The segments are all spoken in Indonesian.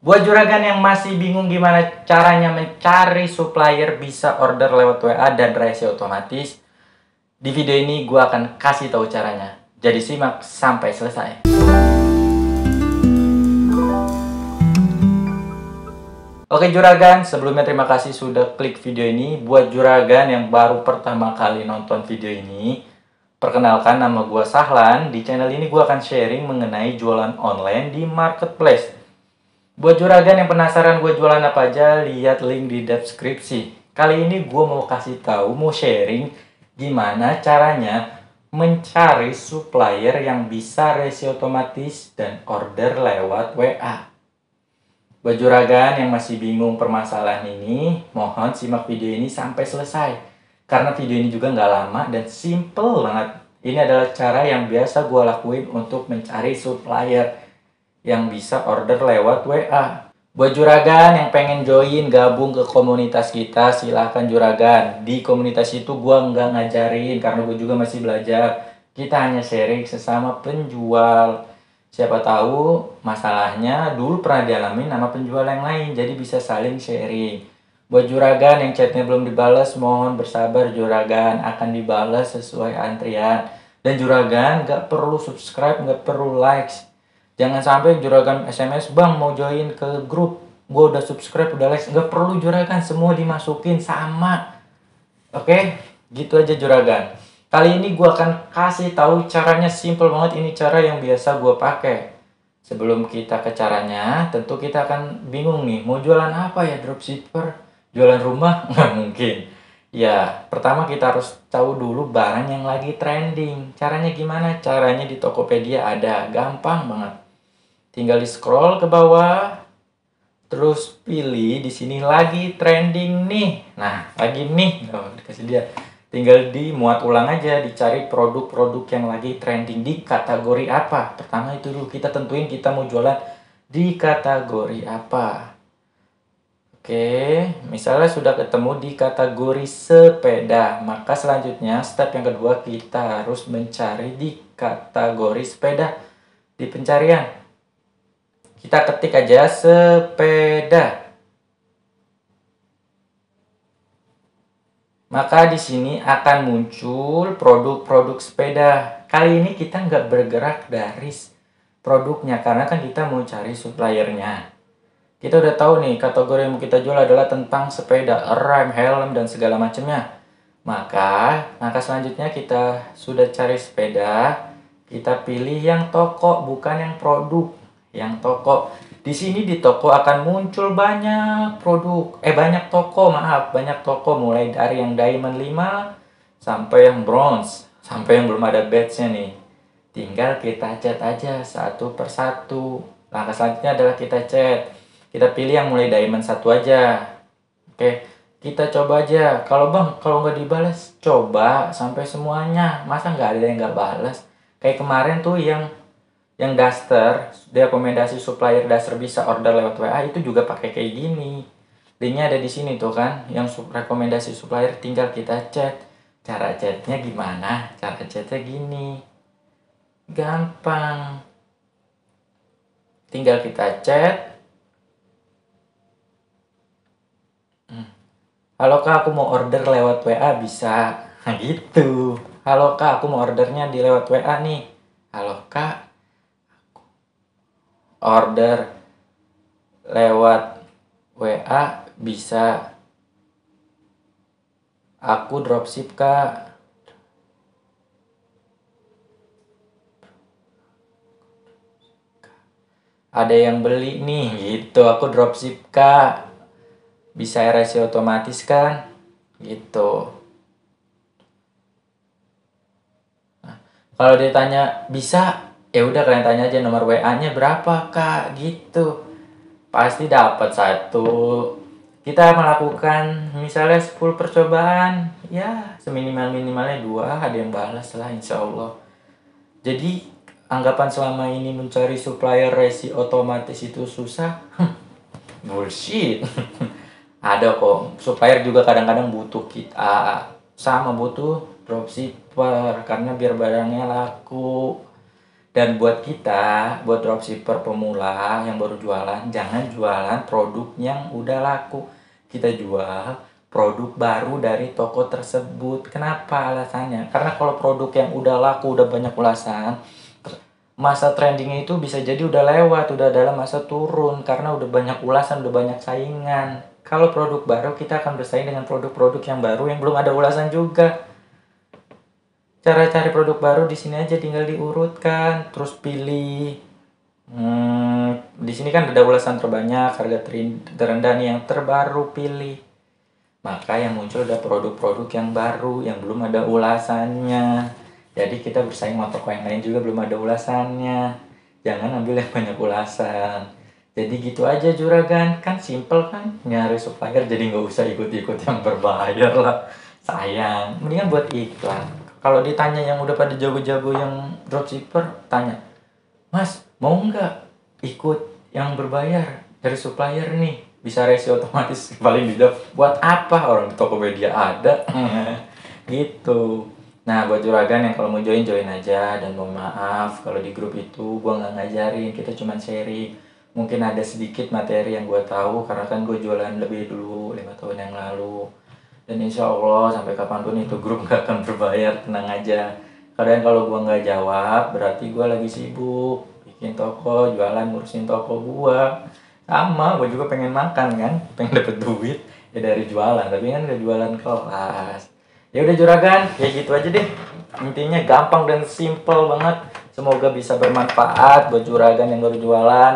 Buat juragan yang masih bingung gimana caranya mencari supplier bisa order lewat WA dan rese otomatis, di video ini gue akan kasih tahu caranya. Jadi simak sampai selesai. Oke juragan, sebelumnya terima kasih sudah klik video ini. Buat juragan yang baru pertama kali nonton video ini, perkenalkan nama gue Sahlan. Di channel ini gue akan sharing mengenai jualan online di marketplace. Buat juragan yang penasaran gue jualan apa aja, lihat link di deskripsi. Kali ini gue mau kasih tahu, mau sharing gimana caranya mencari supplier yang bisa rese otomatis dan order lewat WA. Buat juragan yang masih bingung permasalahan ini, mohon simak video ini sampai selesai. Karena video ini juga nggak lama dan simple banget. Ini adalah cara yang biasa gue lakuin untuk mencari supplier yang bisa order lewat WA. Buat juragan yang pengen join gabung ke komunitas kita, silahkan juragan. Di komunitas itu gua nggak ngajarin karena gue juga masih belajar. Kita hanya sharing sesama penjual. Siapa tahu masalahnya dulu pernah dialami nama penjual yang lain, jadi bisa saling sharing. Buat juragan yang chatnya belum dibalas, mohon bersabar juragan, akan dibalas sesuai antrian. Dan juragan nggak perlu subscribe, nggak perlu likes. Jangan sampai juragan SMS, bang mau join ke grup, gue udah subscribe, udah like. Nggak perlu juragan, semua dimasukin sama. Oke, gitu aja juragan. Kali ini gue akan kasih tahu caranya, simple banget. Ini cara yang biasa gue pakai. Sebelum kita ke caranya, tentu kita akan bingung nih, mau jualan apa ya dropshipper? Jualan rumah? Nggak mungkin. Ya, pertama kita harus tahu dulu barang yang lagi trending. Caranya gimana? Caranya di Tokopedia ada, gampang banget. Tinggal di scroll ke bawah, terus pilih di sini lagi trending nih. Nah, lagi nih, dikasih dia. Tinggal dimuat ulang aja, dicari produk-produk yang lagi trending di kategori apa. Pertama itu dulu kita tentuin kita mau jualan di kategori apa. Oke, misalnya sudah ketemu di kategori sepeda, maka selanjutnya step yang kedua kita harus mencari di kategori sepeda di pencarian. Kita ketik aja sepeda. Maka di sini akan muncul produk-produk sepeda. Kali ini kita nggak bergerak dari produknya karena kan kita mau cari suppliernya. Kita udah tahu nih kategori yang kita jual adalah tentang sepeda, rem, helm dan segala macamnya. Maka langkah selanjutnya kita sudah cari sepeda, kita pilih yang toko bukan yang produk. Yang toko di sini di toko akan muncul banyak produk, banyak toko, maaf, banyak toko mulai dari yang diamond 5 sampai yang bronze, sampai yang belum ada badge-nya nih. Tinggal kita cat aja satu persatu. Langkah selanjutnya adalah kita cat. Kita pilih yang mulai diamond 1 aja. Oke, kita coba aja. Kalau bang, kalau nggak dibalas, coba sampai semuanya. Masa nggak ada yang nggak balas? Kayak kemarin tuh yang daster, rekomendasi supplier daster bisa order lewat WA itu juga pakai kayak gini. Linknya ada di sini tuh kan, yang rekomendasi supplier tinggal kita chat. Cara chatnya gimana? Cara chatnya gini, gampang. Tinggal kita chat. Halo kak, aku mau order lewat WA bisa? Nah gitu. Halo kak, aku mau ordernya di lewat WA nih. Halo kak, order lewat WA bisa? Aku dropship kak. Ada yang beli nih gitu. Aku dropship kak, bisa rese otomatis kan gitu. Nah, kalau ditanya bisa, ya udah kalian tanya aja nomor WA-nya berapa kak gitu. Pasti dapat satu. Kita melakukan misalnya 10 percobaan, ya seminimal-minimalnya 2 ada yang balas lah insya Allah. Jadi anggapan selama ini mencari supplier resi otomatis itu susah? Bullshit. Ada kok. Supplier juga kadang-kadang butuh kita, sama butuh dropshipper karena biar barangnya laku. Dan buat kita, buat dropshipper pemula yang baru jualan, jangan jualan produk yang udah laku. Kita jual produk baru dari toko tersebut. Kenapa alasannya? Karena kalau produk yang udah laku, udah banyak ulasan, masa trendingnya itu bisa jadi udah lewat, udah dalam masa turun, karena udah banyak ulasan, udah banyak saingan. Kalau produk baru, kita akan bersaing dengan produk-produk yang baru yang belum ada ulasan juga. Cara cari produk baru di sini aja, tinggal diurutkan, terus pilih. Di sini kan ada ulasan terbanyak, harga terendah nih, yang terbaru pilih. Maka yang muncul ada produk-produk yang baru, yang belum ada ulasannya. Jadi kita bersaing sama toko yang lain juga belum ada ulasannya. Jangan ambil yang banyak ulasan. Jadi gitu aja juragan, kan simple kan? Nyari supplier, jadi nggak usah ikut-ikut yang berbayar lah. Sayang, mendingan buat iklan. Kalau ditanya yang udah pada jago-jago yang dropshipper, tanya, "Mas, mau nggak ikut yang berbayar dari supplier nih? Bisa resi otomatis paling tidak." Buat apa, orang di Tokopedia ada gitu. Nah, buat juragan yang kalau mau join aja, dan mohon maaf kalau di grup itu gua nggak ngajarin, kita cuma sharing. Mungkin ada sedikit materi yang gua tahu karena kan gua jualan lebih dulu 5 tahun yang lalu. Dan insya Allah sampai kapanpun itu grup nggak akan berbayar, tenang aja. Kadang kalau gua nggak jawab berarti gua lagi sibuk bikin toko, jualan, ngurusin toko gua. Sama, gue juga pengen makan kan, pengen dapet duit ya dari jualan, tapi kan gak jualan kelas. Ya udah juragan, ya gitu aja deh. Intinya gampang dan simple banget. Semoga bisa bermanfaat buat juragan yang baru jualan.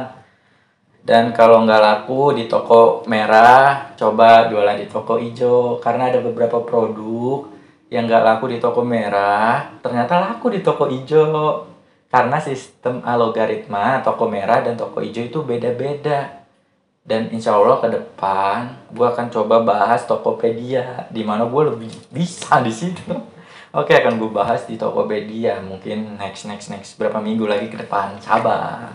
Dan kalau nggak laku di toko merah, coba jualan di toko hijau. Karena ada beberapa produk yang nggak laku di toko merah, ternyata laku di toko hijau. Karena sistem algoritma toko merah dan toko hijau itu beda-beda. Dan insya Allah ke depan gue akan coba bahas Tokopedia, dimana gue lebih bisa di situ. Oke, akan gue bahas di Tokopedia mungkin next berapa minggu lagi ke depan. Sabar.